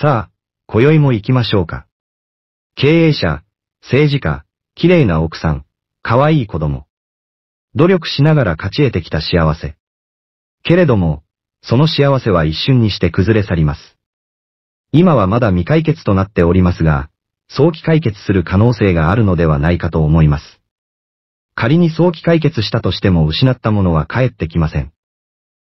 さあ、今宵も行きましょうか。経営者、政治家、綺麗な奥さん、可愛い子供。努力しながら勝ち得てきた幸せ。けれども、その幸せは一瞬にして崩れ去ります。今はまだ未解決となっておりますが、早期解決する可能性があるのではないかと思います。仮に早期解決したとしても失ったものは返ってきません。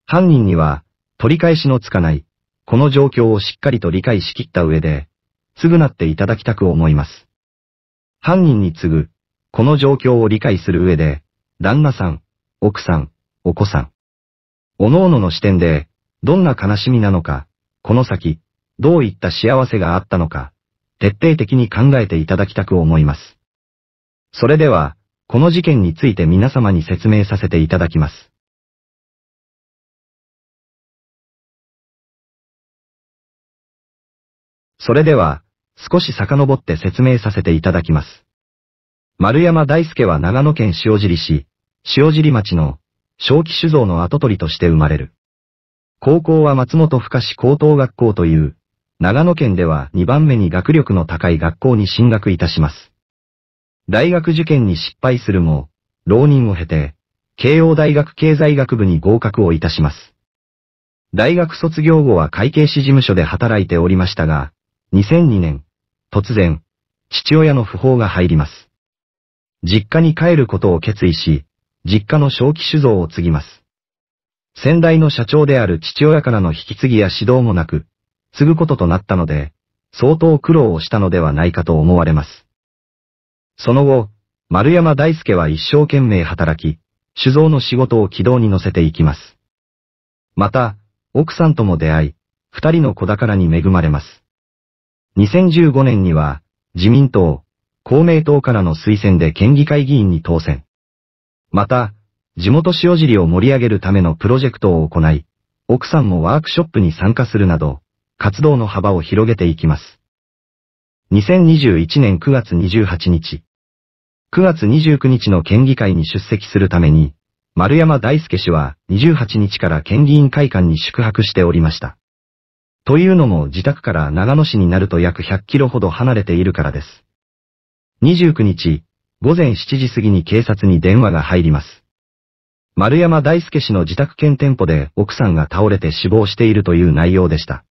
犯人には、取り返しのつかない、この状況をしっかりと理解しきった上で、償っていただきたく思います。犯人に次ぐ、この状況を理解する上で、旦那さん、奥さん、お子さん。各々の視点で、どんな悲しみなのか、この先、どういった幸せがあったのか、徹底的に考えていただきたく思います。それでは、この事件について皆様に説明させていただきます。それでは、少し遡って説明させていただきます。丸山大輔は長野県塩尻市、塩尻町の正気酒造の跡取りとして生まれる。高校は松本深志高等学校という、長野県では2番目に学力の高い学校に進学いたします。大学受験に失敗するも、浪人を経て、慶応大学経済学部に合格をいたします。大学卒業後は会計士事務所で働いておりましたが、2002年、突然、父親の訃報が入ります。実家に帰ることを決意し、実家の正気酒造を継ぎます。先代の社長である父親からの引き継ぎや指導もなく、継ぐこととなったので、相当苦労をしたのではないかと思われます。その後、丸山大輔は一生懸命働き、酒造の仕事を軌道に乗せていきます。また、奥さんとも出会い、二人の子宝に恵まれます。2015年には、自民党、公明党からの推薦で県議会議員に当選。また、地元塩尻を盛り上げるためのプロジェクトを行い、奥さんもワークショップに参加するなど、活動の幅を広げていきます。2021年9月28日。9月29日の県議会に出席するために、丸山大輔氏は28日から県議員会館に宿泊しておりました。というのも自宅から長野市になると約100キロほど離れているからです。29日、午前7時過ぎに警察に電話が入ります。丸山大輔氏の自宅兼店舗で奥さんが倒れて死亡しているという内容でした。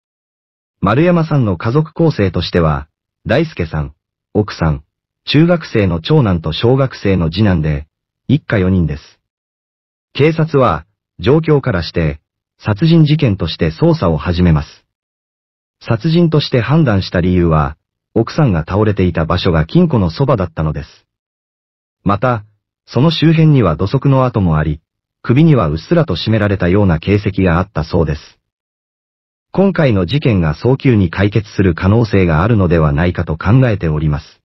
丸山さんの家族構成としては、大輔さん、奥さん、中学生の長男と小学生の次男で、一家4人です。警察は、状況からして、殺人事件として捜査を始めます。殺人として判断した理由は、奥さんが倒れていた場所が金庫のそばだったのです。また、その周辺には土足の跡もあり、首にはうっすらと絞められたような形跡があったそうです。今回の事件が早急に解決する可能性があるのではないかと考えております。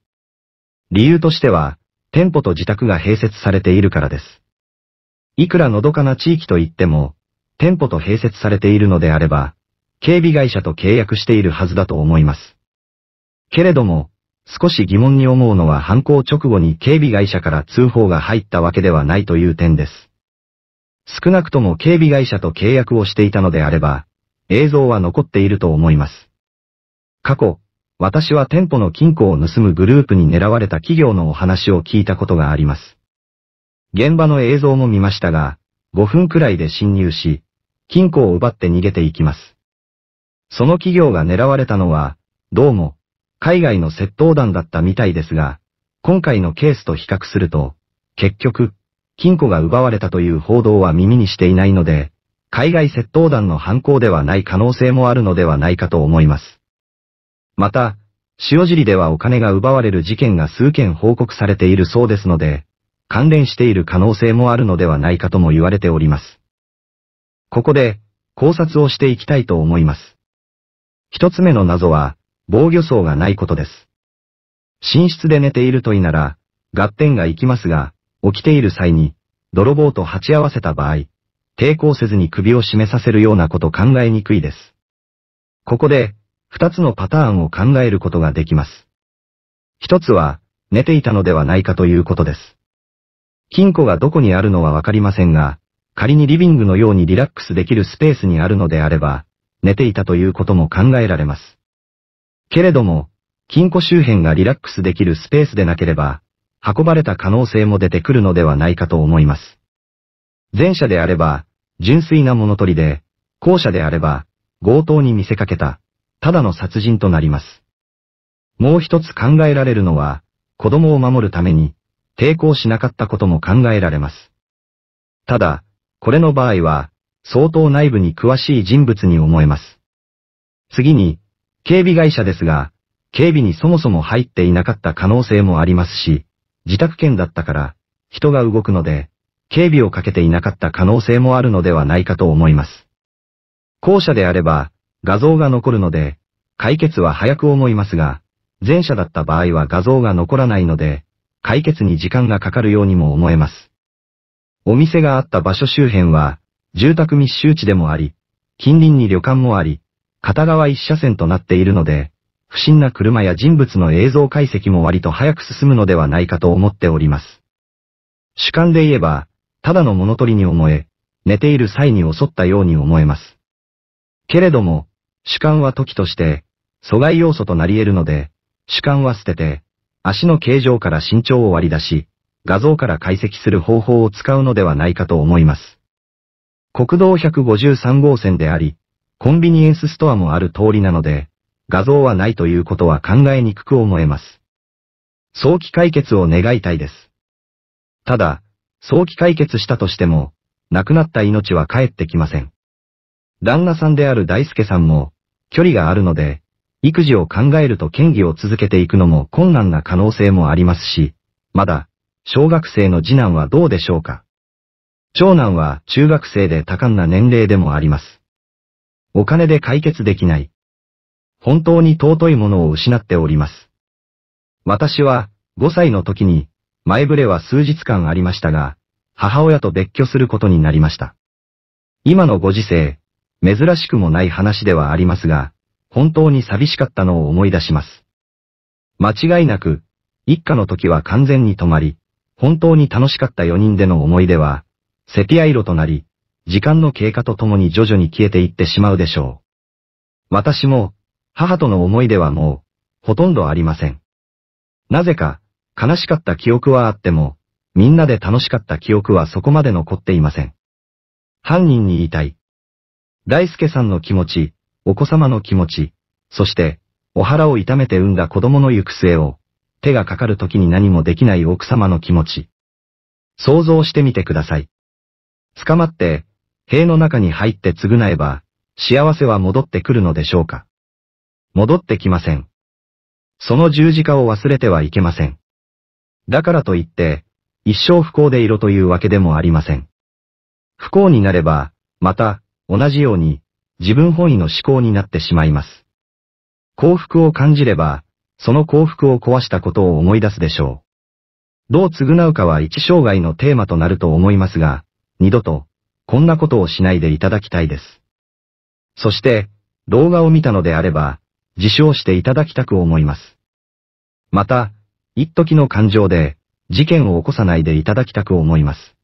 理由としては、店舗と自宅が併設されているからです。いくらのどかな地域といっても、店舗と併設されているのであれば、警備会社と契約しているはずだと思います。けれども、少し疑問に思うのは犯行直後に警備会社から通報が入ったわけではないという点です。少なくとも警備会社と契約をしていたのであれば、映像は残っていると思います。過去、私は店舗の金庫を盗むグループに狙われた企業のお話を聞いたことがあります。現場の映像も見ましたが、5分くらいで侵入し、金庫を奪って逃げていきます。その企業が狙われたのは、どうも、海外の窃盗団だったみたいですが、今回のケースと比較すると、結局、金庫が奪われたという報道は耳にしていないので、海外窃盗団の犯行ではない可能性もあるのではないかと思います。また、塩尻ではお金が奪われる事件が数件報告されているそうですので、関連している可能性もあるのではないかとも言われております。ここで、考察をしていきたいと思います。一つ目の謎は、防御創がないことです。寝室で寝ているといなら、合点が行きますが、起きている際に、泥棒と鉢合わせた場合、抵抗せずに首を絞めさせるようなこと考えにくいです。ここで、二つのパターンを考えることができます。一つは、寝ていたのではないかということです。金庫がどこにあるのはわかりませんが、仮にリビングのようにリラックスできるスペースにあるのであれば、寝ていたということも考えられます。けれども、金庫周辺がリラックスできるスペースでなければ、運ばれた可能性も出てくるのではないかと思います。前者であれば、純粋な物取りで、後者であれば、強盗に見せかけた、ただの殺人となります。もう一つ考えられるのは、子供を守るために、抵抗しなかったことも考えられます。ただ、これの場合は、相当内部に詳しい人物に思えます。次に、警備会社ですが、警備にそもそも入っていなかった可能性もありますし、自宅圏だったから、人が動くので、警備をかけていなかった可能性もあるのではないかと思います。後者であれば、画像が残るので、解決は早く思いますが、前者だった場合は画像が残らないので、解決に時間がかかるようにも思えます。お店があった場所周辺は、住宅密集地でもあり、近隣に旅館もあり、片側一車線となっているので、不審な車や人物の映像解析も割と早く進むのではないかと思っております。主観で言えば、ただの物取りに思え、寝ている際に襲ったように思えます。けれども、主観は時として、阻害要素となり得るので、主観は捨てて、足の形状から身長を割り出し、画像から解析する方法を使うのではないかと思います。国道153号線であり、コンビニエンスストアもある通りなので、画像はないということは考えにくく思えます。早期解決を願いたいです。ただ、早期解決したとしても、亡くなった命は返ってきません。旦那さんである大輔さんも、距離があるので、育児を考えると嫌疑を続けていくのも困難な可能性もありますし、まだ、小学生の次男はどうでしょうか。長男は中学生で多感な年齢でもあります。お金で解決できない。本当に尊いものを失っております。私は5歳の時に前触れは数日間ありましたが、母親と別居することになりました。今のご時世、珍しくもない話ではありますが、本当に寂しかったのを思い出します。間違いなく、一家の時は完全に止まり、本当に楽しかった4人での思い出は、セピア色となり、時間の経過とともに徐々に消えていってしまうでしょう。私も、母との思い出はもう、ほとんどありません。なぜか、悲しかった記憶はあっても、みんなで楽しかった記憶はそこまで残っていません。犯人に言いたい。大輔さんの気持ち、お子様の気持ち、そして、お腹を痛めて産んだ子供の行く末を、手がかかる時に何もできない奥様の気持ち。想像してみてください。捕まって、塀の中に入って償えば、幸せは戻ってくるのでしょうか。戻ってきません。その十字架を忘れてはいけません。だからといって、一生不幸でいろというわけでもありません。不幸になれば、また、同じように、自分本位の思考になってしまいます。幸福を感じれば、その幸福を壊したことを思い出すでしょう。どう償うかは一生涯のテーマとなると思いますが、二度と、こんなことをしないでいただきたいです。そして、動画を見たのであれば、自首をしていただきたく思います。また、一時の感情で、事件を起こさないでいただきたく思います。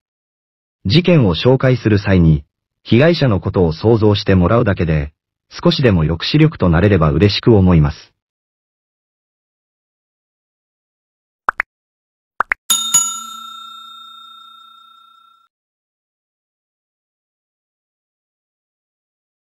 事件を紹介する際に、被害者のことを想像してもらうだけで、少しでも抑止力となれれば嬉しく思います。